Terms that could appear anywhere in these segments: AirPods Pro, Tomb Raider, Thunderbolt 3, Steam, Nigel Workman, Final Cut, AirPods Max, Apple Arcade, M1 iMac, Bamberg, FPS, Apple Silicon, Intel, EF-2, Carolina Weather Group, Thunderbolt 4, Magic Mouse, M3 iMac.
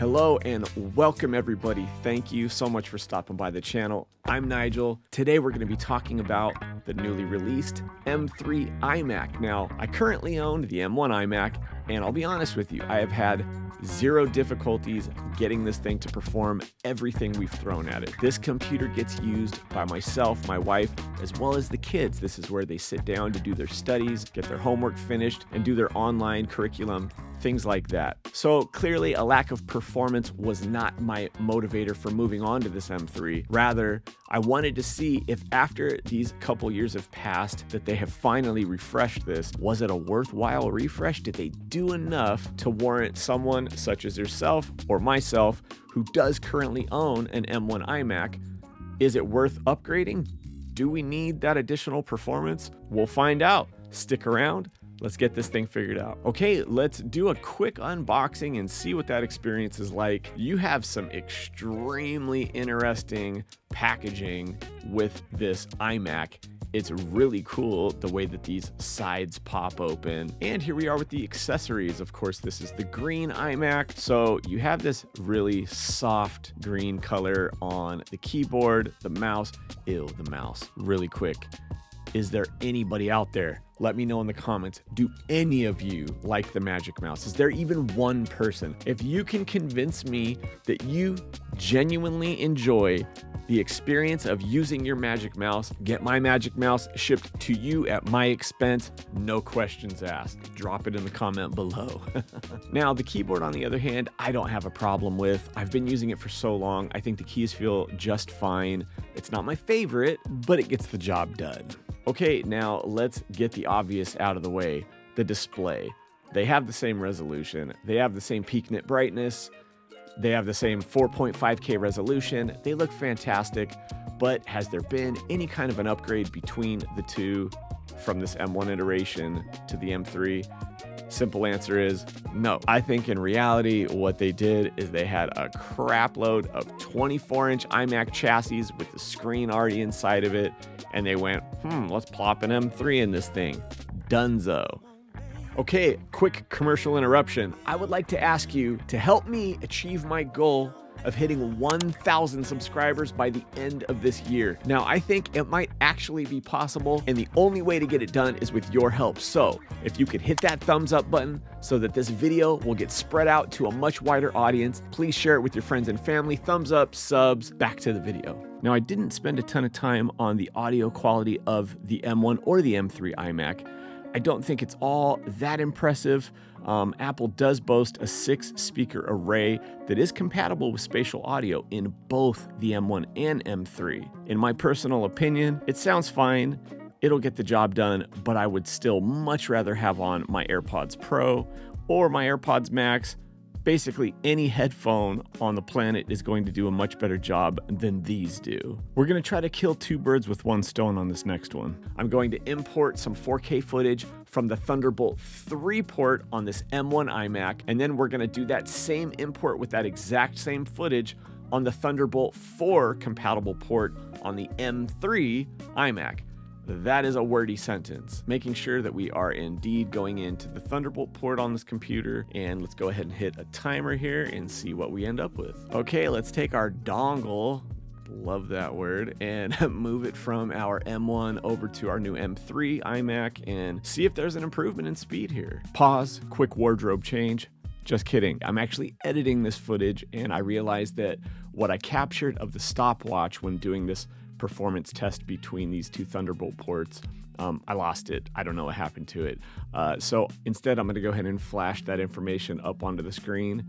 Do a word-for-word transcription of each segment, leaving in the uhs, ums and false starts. Hello and welcome everybody. Thank you so much for stopping by the channel. I'm Nigel. Today we're going to be talking about the newly released M three iMac. Now, I currently own the M one iMac, and I'll be honest with you, I have had zero difficulties getting this thing to perform everything we've thrown at it. This computer gets used by myself, my wife, as well as the kids. This is where they sit down to do their studies, get their homework finished, and do their online curriculum, things like that. So clearly a lack of performance was not my motivator for moving on to this M three. Rather, I wanted to see if after these couple years have passed that they have finally refreshed this, was it a worthwhile refresh? Did they do enough to warrant someone such as yourself or myself who does currently own an M one iMac? Is it worth upgrading? Do we need that additional performance? We'll find out. Stick around. Let's get this thing figured out. Okay, let's do a quick unboxing and see what that experience is like. You have some extremely interesting packaging with this iMac. It's really cool the way that these sides pop open. And here we are with the accessories. Of course, this is the green iMac. So you have this really soft green color on the keyboard, the mouse. Ew, the mouse. Really quick. Is there anybody out there? Let me know in the comments, do any of you like the Magic Mouse? Is there even one person? If you can convince me that you genuinely enjoy the experience of using your Magic Mouse, get my Magic Mouse shipped to you at my expense, no questions asked. Drop it in the comment below. Now, the keyboard, on the other hand, I don't have a problem with. I've been using it for so long. I think the keys feel just fine. It's not my favorite, but it gets the job done. Okay, now let's get the obvious out of the way, the display. They have the same resolution, they have the same peak nit brightness, they have the same four point five K resolution, they look fantastic, but has there been any kind of an upgrade between the two from this M one iteration to the M three? Simple answer is no. I think in reality, what they did is they had a crap load of twenty-four inch iMac chassis with the screen already inside of it, and they went, hmm, let's plop an M three in this thing. Dunzo. Okay, quick commercial interruption. I would like to ask you to help me achieve my goal of hitting one thousand subscribers by the end of this year. Now, I think it might actually be possible, and the only way to get it done is with your help. So if you could hit that thumbs up button so that this video will get spread out to a much wider audience, please share it with your friends and family. Thumbs up, subs, back to the video. Now, I didn't spend a ton of time on the audio quality of the M one or the M three iMac. I don't think it's all that impressive. Um, Apple does boast a six speaker array that is compatible with spatial audio in both the M one and M three. In my personal opinion, it sounds fine. It'll get the job done, but I would still much rather have on my AirPods Pro or my AirPods Max. Basically, any headphone on the planet is going to do a much better job than these do. We're going to try to kill two birds with one stone on this next one. I'm going to import some four K footage from the Thunderbolt three port on this M one iMac, and then we're going to do that same import with that exact same footage on the Thunderbolt four compatible port on the M three iMac. That is a wordy sentence. Making sure that we are indeed going into the Thunderbolt port on this computer. And let's go ahead and hit a timer here and see what we end up with. Okay, let's take our dongle, love that word, and move it from our M one over to our new M three iMac and see if there's an improvement in speed here. Pause, quick wardrobe change. Just kidding. I'm actually editing this footage and I realized that what I captured of the stopwatch when doing this performance test between these two Thunderbolt ports, um, I lost it. I don't know what happened to it. Uh, so instead, I'm going to go ahead and flash that information up onto the screen.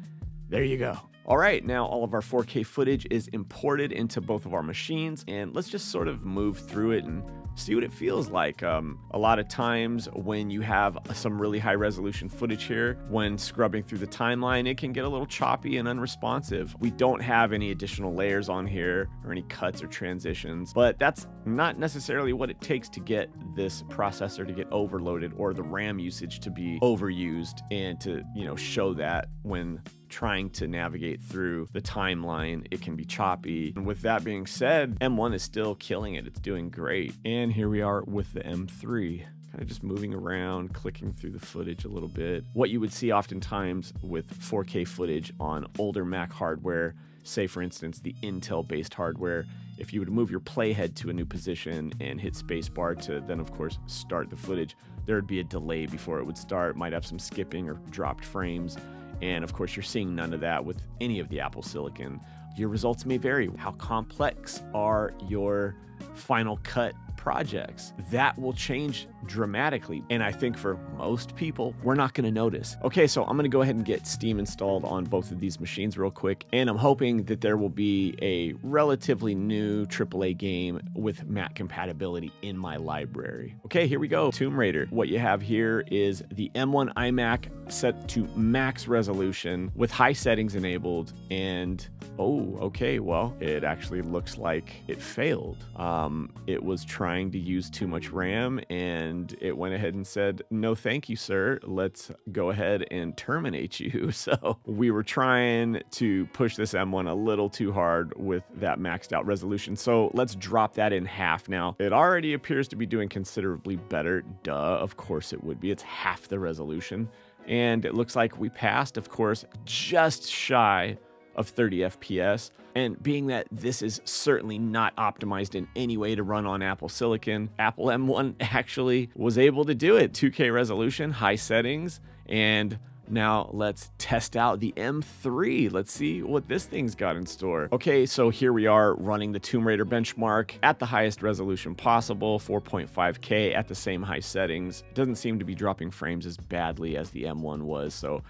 There you go. All right, now all of our four K footage is imported into both of our machines, and let's just sort of move through it and see what it feels like. Um, a lot of times when you have some really high resolution footage here, when scrubbing through the timeline, it can get a little choppy and unresponsive. We don't have any additional layers on here or any cuts or transitions, but that's not necessarily what it takes to get this processor to get overloaded or the RAM usage to be overused and to, you know, show that when trying to navigate through the timeline, it can be choppy. And with that being said, M one is still killing it. It's doing great. And here we are with the M three. kind of just moving around, clicking through the footage a little bit. What you would see oftentimes with four K footage on older Mac hardware, say for instance the Intel-based hardware, if you would move your playhead to a new position and hit spacebar to then of course start the footage, there would be a delay before it would start, might have some skipping or dropped frames, and of course you're seeing none of that with any of the Apple Silicon. Your results may vary. How complex are your Final Cut projects? That will change dramatically, and I think for most people, we're not gonna notice. Okay, so I'm gonna go ahead and get Steam installed on both of these machines real quick, and I'm hoping that there will be a relatively new triple A game with Mac compatibility in my library. Okay, here we go, Tomb Raider. What you have here is the M one iMac set to max resolution with high settings enabled, and oh, okay, well, it actually looks like it failed. Um, it was trying to use too much RAM, and And it went ahead and said, no, thank you, sir. Let's go ahead and terminate you. So we were trying to push this M one a little too hard with that maxed out resolution. So let's drop that in half now. It already appears to be doing considerably better. Duh, of course it would be. It's half the resolution. And it looks like we passed, of course, just shy of thirty F P S. And being that this is certainly not optimized in any way to run on Apple Silicon, Apple M one actually was able to do it. two K resolution, high settings, and now let's test out the M three. Let's see what this thing's got in store. Okay, so here we are running the Tomb Raider benchmark at the highest resolution possible, four point five K at the same high settings. It doesn't seem to be dropping frames as badly as the M one was, so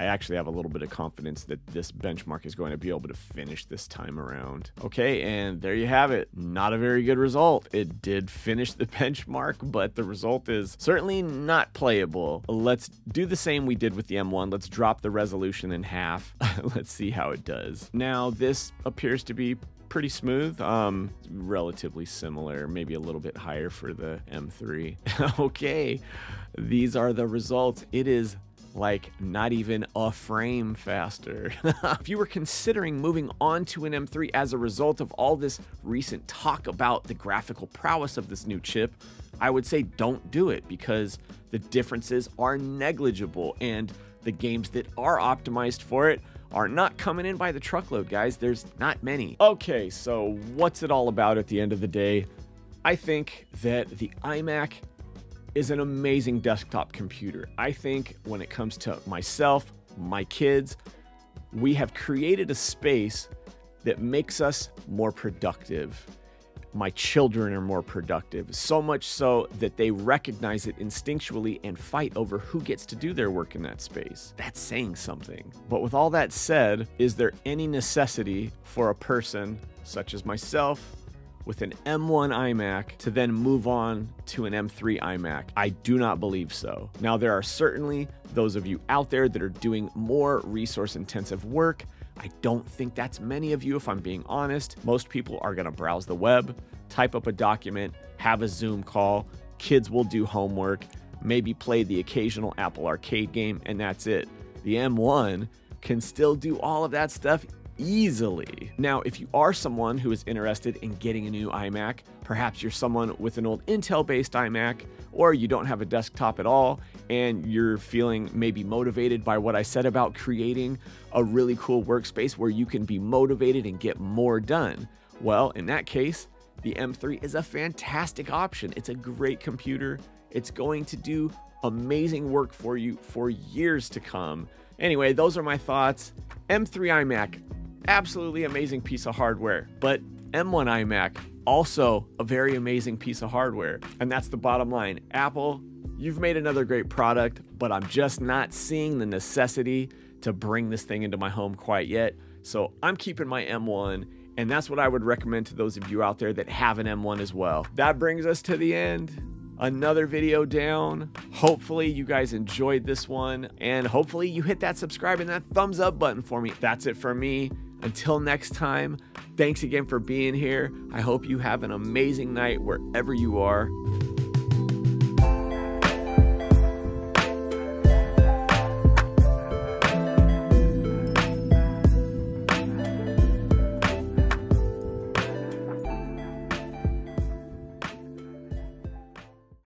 I actually have a little bit of confidence that this benchmark is going to be able to finish this time around. Okay, and there you have it. Not a very good result. It did finish the benchmark, but the result is certainly not playable. Let's do the same we did with the M one. Let's drop the resolution in half. Let's see how it does. Now, this appears to be pretty smooth, um, relatively similar, maybe a little bit higher for the M three. Okay, these are the results. It is like not even a frame faster. If you were considering moving on to an M three as a result of all this recent talk about the graphical prowess of this new chip, I would say don't do it, because the differences are negligible and the games that are optimized for it are not coming in by the truckload, guys. There's not many. Okay, so what's it all about at the end of the day? I think that the iMac is an amazing desktop computer. I think when it comes to myself, my kids, we have created a space that makes us more productive. My children are more productive, so much so that they recognize it instinctually and fight over who gets to do their work in that space. That's saying something. But with all that said, is there any necessity for a person such as myself with an M one iMac to then move on to an M three iMac? I do not believe so. Now, there are certainly those of you out there that are doing more resource-intensive work. I don't think that's many of you, if I'm being honest. Most people are gonna browse the web, type up a document, have a Zoom call, kids will do homework, maybe play the occasional Apple Arcade game, and that's it. The M one can still do all of that stuff easily. Now, if you are someone who is interested in getting a new iMac, perhaps you're someone with an old Intel-based iMac, or you don't have a desktop at all, and you're feeling maybe motivated by what I said about creating a really cool workspace where you can be motivated and get more done. Well, in that case, the M three is a fantastic option. It's a great computer. It's going to do amazing work for you for years to come. Anyway, those are my thoughts. M three iMac, absolutely amazing piece of hardware, but M one iMac, also a very amazing piece of hardware. And that's the bottom line. Apple, you've made another great product, but I'm just not seeing the necessity to bring this thing into my home quite yet. So I'm keeping my M one, and that's what I would recommend to those of you out there that have an M one as well. That brings us to the end. Another video down. Hopefully you guys enjoyed this one, and hopefully you hit that subscribe and that thumbs up button for me. That's it for me. Until next time, thanks again for being here. I hope you have an amazing night wherever you are.